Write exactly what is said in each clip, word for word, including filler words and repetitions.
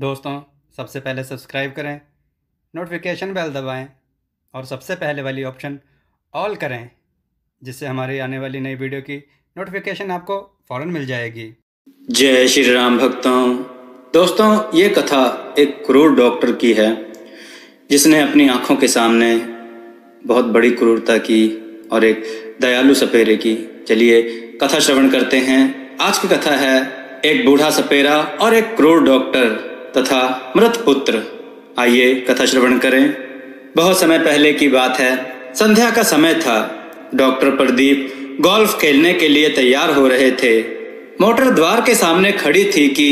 दोस्तों सबसे पहले सब्सक्राइब करें, नोटिफिकेशन बेल दबाएं और सबसे पहले वाली ऑप्शन ऑल करें, जिससे हमारी आने वाली नई वीडियो की नोटिफिकेशन आपको फ़ौरन मिल जाएगी। जय श्री राम भक्तों। दोस्तों, ये कथा एक क्रूर डॉक्टर की है जिसने अपनी आँखों के सामने बहुत बड़ी क्रूरता की और एक दयालु सपेरे की। चलिए कथा श्रवण करते हैं। आज की कथा है एक बूढ़ा सपेरा और एक क्रूर डॉक्टर तथा मृत पुत्र। आइए कथा श्रवण करें। बहुत समय पहले की बात है, संध्या का समय था। डॉक्टर प्रदीप गोल्फ खेलने के लिए तैयार हो रहे थे। मोटर द्वार के सामने खड़ी थी कि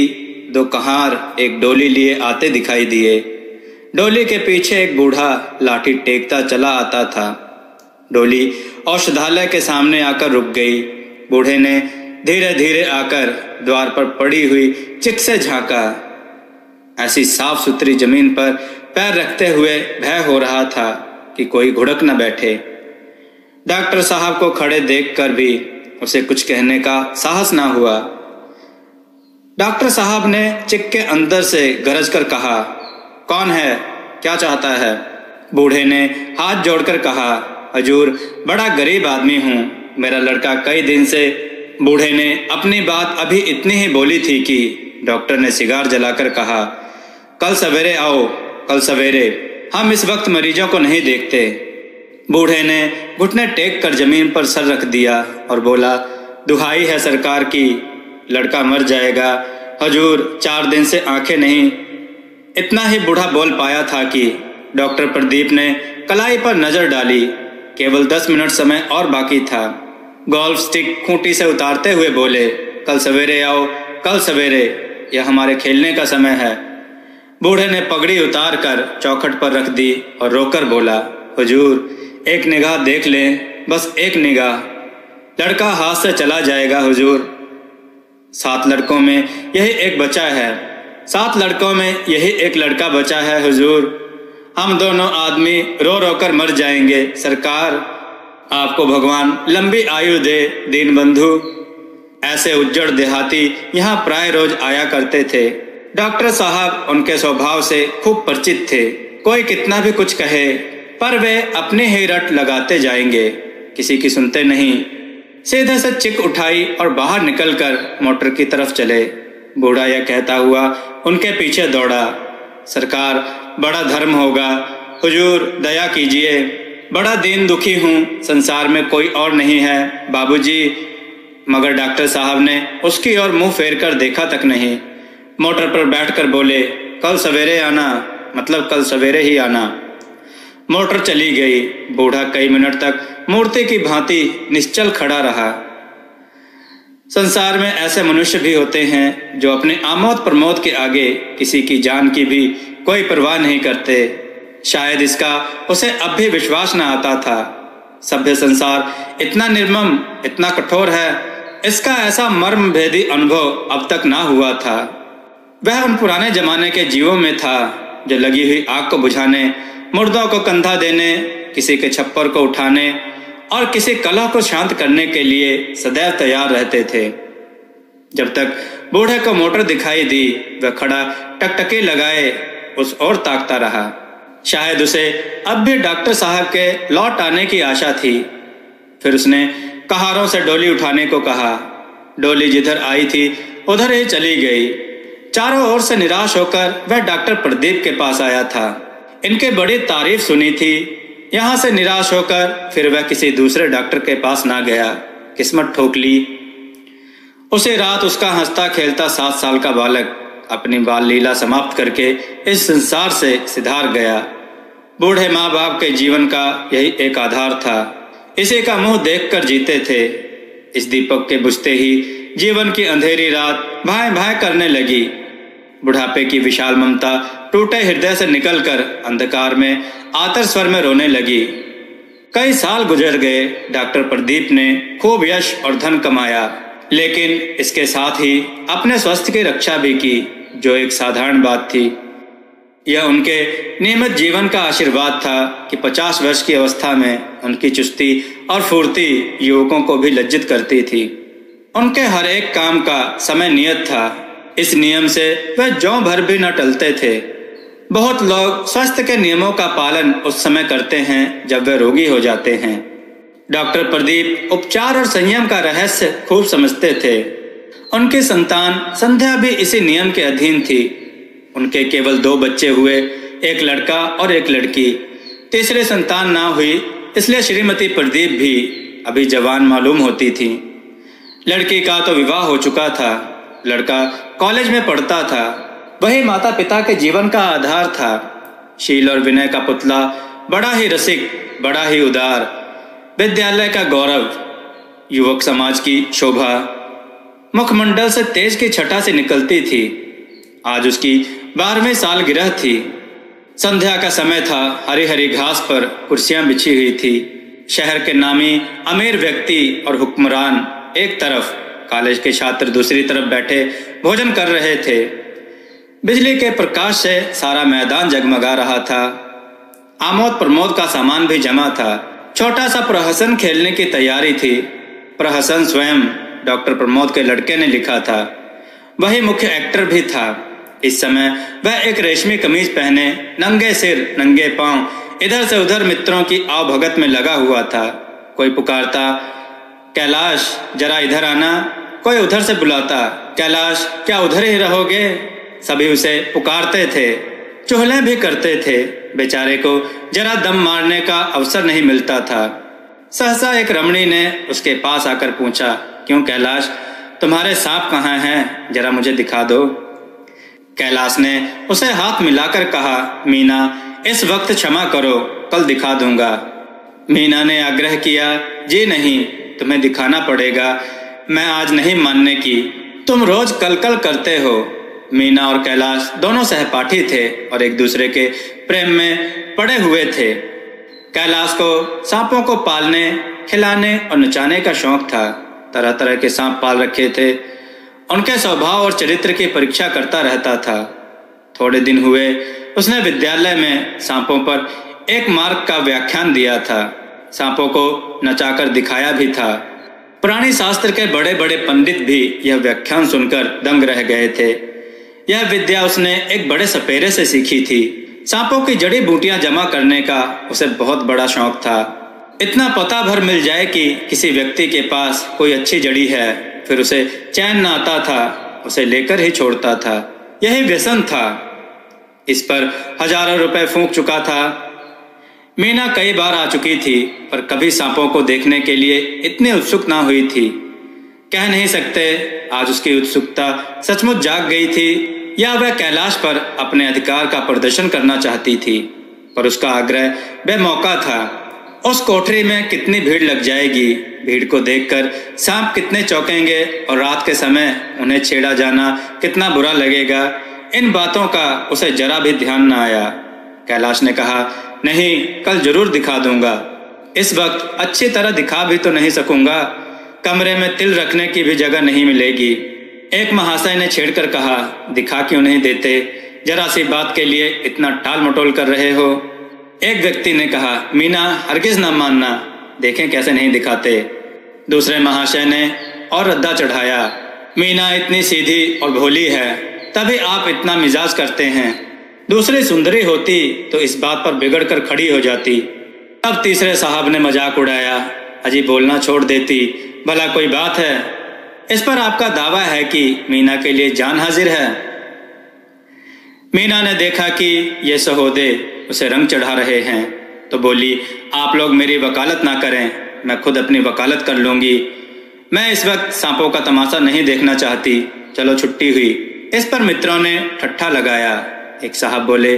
दो कहार एक डोली लिए आते दिखाई दिए। डोली के पीछे एक बूढ़ा लाठी टेकता चला आता था। डोली औषधालय के सामने आकर रुक गई। बूढ़े ने धीरे धीरे आकर द्वार पर पड़ी हुई चिक से झांका। ऐसी साफ सुथरी जमीन पर पैर रखते हुए भय हो रहा था कि कोई घुड़क न बैठे। डॉक्टर साहब को खड़े देखकर भी उसे कुछ कहने का साहस ना हुआ। डॉक्टर साहब ने चिक के अंदर से गरज कर कहा, कौन है, क्या चाहता है? बूढ़े ने हाथ जोड़कर कहा, हजूर बड़ा गरीब आदमी हूँ, मेरा लड़का कई दिन से। बूढ़े ने अपनी बात अभी इतनी ही बोली थी कि डॉक्टर ने सिगार जलाकर कहा, कल सवेरे आओ, कल सवेरे, हम इस वक्त मरीजों को नहीं देखते। बूढ़े ने घुटने टेक कर जमीन पर सर रख दिया और बोला, दुहाई है सरकार की, लड़का मर जाएगा हजूर, चार दिन से आंखें नहीं। इतना ही बूढ़ा बोल पाया था कि डॉक्टर प्रदीप ने कलाई पर नजर डाली। केवल दस मिनट समय और बाकी था। गोल्फ स्टिक खूंटी से उतारते हुए बोले, कल सवेरे आओ, कल सवेरे, यह हमारे खेलने का समय है। बूढ़े ने पगड़ी उतार कर चौखट पर रख दी और रोकर बोला, हुजूर एक निगाह देख लें, बस एक निगाह, लड़का हाथ से चला जाएगा हुजूर। सात लड़कों में यही एक बचा है, सात लड़कों में यही एक लड़का बचा है हुजूर, हम दोनों आदमी रो रो कर मर जाएंगे। सरकार आपको भगवान लंबी आयु दे दीन बंधु। ऐसे उज्जड़ देहाती यहाँ प्राय रोज आया करते थे। डॉक्टर साहब उनके स्वभाव से खूब परिचित थे। कोई कितना भी कुछ कहे पर वे अपने ही रट लगाते जाएंगे, किसी की सुनते नहीं। सीधे से चिक उठाई और बाहर निकलकर मोटर की तरफ चले। बूढ़ा यह कहता हुआ उनके पीछे दौड़ा, सरकार बड़ा धर्म होगा हुजूर, दया कीजिए, बड़ा दीन दुखी हूँ, संसार में कोई और नहीं है बाबूजी। मगर डॉक्टर साहब ने उसकी ओर मुंह फेर कर देखा तक नहीं। मोटर पर बैठकर बोले, कल सवेरे आना, मतलब कल सवेरे ही आना। मोटर चली गई। बूढ़ा कई मिनट तक मूर्ति की भांति निश्चल खड़ा रहा। संसार में ऐसे मनुष्य भी होते हैं जो अपने आमोद प्रमोद के आगे किसी की जान की भी कोई परवाह नहीं करते। शायद इसका उसे अब भी विश्वास न आता था। सभ्य संसार इतना निर्मम, इतना कठोर है, इसका ऐसा मर्म भेदी अनुभव अब तक ना हुआ था। वह उन पुराने जमाने के जीवों में था जो लगी हुई आग को बुझाने, मुर्दों को कंधा देने, किसी के छप्पर को उठाने और किसी कला को शांत करने के लिए सदैव तैयार रहते थे। जब तक बूढ़े को मोटर दिखाई दी, वह खड़ा टकटकी लगाए उस ओर ताकता रहा। शायद उसे अब भी डॉक्टर साहब के लौट आने की आशा थी। फिर उसने कहारों से डोली उठाने को कहा। डोली जिधर आई थी उधर ही चली गई। चारों ओर से निराश होकर वह डॉक्टर प्रदीप के पास आया था। इनके बड़ी तारीफ सुनी थी। यहाँ से निराश होकर फिर वह किसी दूसरे डॉक्टर के पास ना गया, किस्मत ठोक ली। उसे रात उसका हंसता खेलता सात साल का बालक अपनी बाल लीला समाप्त करके इस संसार से सिधार गया। बूढ़े माँ बाप के जीवन का यही एक आधार था। इसी का मुंह देखकर जीते थे। इस दीपक के बुझते ही जीवन की अंधेरी रात भाए भाए करने लगी। बुढ़ापे की विशाल ममता टूटे हृदय से निकलकर अंधकार में आतर स्वर में रोने लगी। कई साल गुजर गए। डॉक्टर प्रदीप ने खूब यश और धन कमाया, लेकिन इसके साथ ही अपने स्वास्थ्य की रक्षा भी की, जो एक साधारण बात थी। यह उनके नियमित जीवन का आशीर्वाद था कि पचास वर्ष की अवस्था में उनकी चुस्ती और फुर्ती युवकों को भी लज्जित करती थी। उनके हर एक काम का समय नियत था। इस नियम से वह ज्यों भर भी न टलते थे। बहुत लोग स्वास्थ्य के नियमों का पालन उस समय करते हैं जब वे रोगी हो जाते हैं। डॉक्टर प्रदीप उपचार और संयम का रहस्य खूब समझते थे। उनकी संतान संध्या भी इसी नियम के अधीन थी। उनके केवल दो बच्चे हुए, एक लड़का और एक लड़की। तीसरे संतान ना हुई, इसलिए श्रीमती प्रदीप भी अभी जवान मालूम होती थी। लड़की का तो विवाह हो चुका था, लड़का कॉलेज में पढ़ता था। वही माता पिता के जीवन का आधार था। शील और विनय का पुतला बड़ा ही रसिक, बड़ा ही उदार, विद्यालय का गौरव, युवक समाज की शोभा मुखमंडल से तेज की छटा से निकलती थी। आज उसकी बारहवें साल गिरह थी। संध्या का समय था। हरी हरी घास पर कुर्सियां बिछी हुई थी। शहर के नामी अमीर व्यक्ति और हुक्मरान एक तरफ, कॉलेज के छात्र दूसरी तरफ बैठे भोजन कर रहे थे। बिजली के प्रकाश से सारा मैदान जगमगा रहा था। आमोद प्रमोद का सामान भी जमा था। छोटा सा प्रहसन खेलने की तैयारी थी। प्रहसन स्वयं डॉक्टर प्रमोद के लड़के ने लिखा था। वही मुख्य एक्टर भी था। इस समय वह एक रेशमी कमीज पहने, नंगे सिर नंगे पांव, इधर से उधर मित्रों की आवभगत में लगा हुआ था। कोई पुकारता, कैलाश जरा इधर आना। कोई उधर से बुलाता, कैलाश क्या उधर ही रहोगे। सभी उसे पुकारते थे, चुहलें भी करते थे। बेचारे को जरा दम मारने का अवसर नहीं मिलता था। सहसा एक रमणी ने उसके पास आकर पूछा, क्यों कैलाश, तुम्हारे सांप कहाँ हैं? जरा मुझे दिखा दो। कैलाश ने उसे हाथ मिलाकर कहा, मीना इस वक्त क्षमा करो, कल दिखा दूंगा। मीना ने आग्रह किया, जी नहीं, तुम्हें दिखाना पड़ेगा, मैं आज नहीं मानने की, तुम रोज कल कल करते हो। मीना और कैलाश दोनों सहपाठी थे और एक दूसरे के प्रेम में पड़े हुए थे। कैलाश को सांपों को पालने, खिलाने और नचाने का शौक था। तरह तरह के सांप पाल रखे थे। उनके स्वभाव और चरित्र की परीक्षा करता रहता था। थोड़े दिन हुए, उसने विद्यालय में सांपों पर एक मार्क का व्याख्यान दिया था। सांपों को नचाकर दिखाया भी था। प्राणी शास्त्र के बड़े बड़े पंडित भी यह व्याख्यान सुनकर दंग रह गए थे। यह विद्या उसने एक बड़े सपेरे से सीखी थी। सांपों की जड़ी बूटियां जमा करने का उसे बहुत बड़ा शौक था। इतना पता भर मिल जाए कि किसी व्यक्ति के पास कोई अच्छी जड़ी है, फिर उसे चैन न आता था, उसे लेकर ही छोड़ता था। यही व्यसन था। इस पर हजारों रुपए फूंक चुका था। मीना कई बार आ चुकी थी, पर कभी सांपों को देखने के लिए इतनी उत्सुक ना हुई थी। कह नहीं सकते आज उसकी उत्सुकता सचमुच जाग गई थी या वह कैलाश पर अपने अधिकार का प्रदर्शन करना चाहती थी। पर उसका आग्रह बेमौका था। उस कोठरी में कितनी भीड़ लग जाएगी। भीड़ को देखकर सांप कितने चौंकेंगे और रात के समय उन्हें छेड़ा जाना कितना बुरा लगेगा, इन बातों का उसे जरा भी ध्यान न आया। कैलाश ने कहा, नहीं कल जरूर दिखा दूंगा। इस वक्त अच्छी तरह दिखा भी तो नहीं सकूंगा, कमरे में तिल रखने की भी जगह नहीं मिलेगी। एक महाशय ने छेड़कर कहा, दिखा क्यों नहीं देते, जरा सी बात के लिए इतना टाल मटोल कर रहे हो। एक व्यक्ति ने कहा, मीना हरगिज ना मानना, देखें कैसे नहीं दिखाते। दूसरे महाशय ने और रद्दा चढ़ाया, मीना इतनी सीधी और भोली है, तभी आप इतना मिजाज करते हैं। दूसरी सुंदरी होती तो इस बात पर बिगड़ कर खड़ी हो जाती। अब तीसरे साहब ने मजाक उड़ाया, अजी बोलना छोड़ देती, भला कोई बात है, इस पर आपका दावा है कि मीना के लिए जान हाजिर है। मीना ने देखा कि ये सहोदे उसे रंग चढ़ा रहे हैं, तो बोली, आप लोग मेरी वकालत ना करें, मैं खुद अपनी वकालत कर लूंगी। मैं इस वक्त सांपों का तमाशा नहीं देखना चाहती, चलो छुट्टी हुई। इस पर मित्रों ने ठट्ठा लगाया। एक साहब बोले,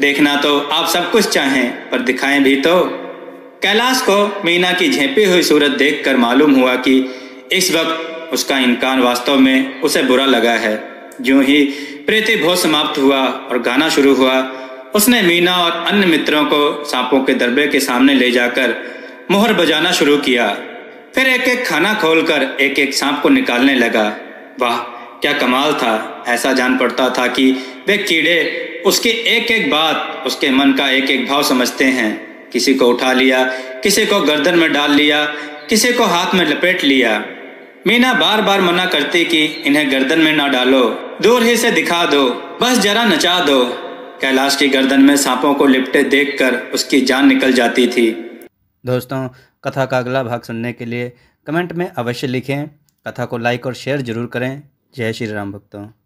देखना तो आप सब कुछ चाहें, पर दिखाएं भी तो। कैलाश को मीना की झेपी हुई सूरत देखकर मालूम हुआ कि इस वक्त उसका इनकार वास्तव में उसे बुरा लगा है। ज्यों ही प्रीति भोज समाप्त हुआ और गाना शुरू हुआ, उसने मीना और अन्य मित्रों को सांपों के दरबे के सामने ले जाकर मोहर बजाना शुरू किया। फिर एक एक खाना खोलकर एक एक सांप को निकालने लगा। वाह क्या कमाल था। ऐसा जान पड़ता था कि वे कीड़े उसकी एक एक बात, उसके मन का एक एक भाव समझते हैं। किसी को उठा लिया, किसी को गर्दन में डाल लिया, किसी को हाथ में लपेट लिया। मीना बार बार मना करती कि इन्हें गर्दन में ना डालो, दूर ही से दिखा दो, बस जरा नचा दो। कैलाश की गर्दन में सांपों को लिपटे देखकर उसकी जान निकल जाती थी। दोस्तों, कथा का अगला भाग सुनने के लिए कमेंट में अवश्य लिखें। कथा को लाइक और शेयर जरूर करें। जय श्री राम भक्तों।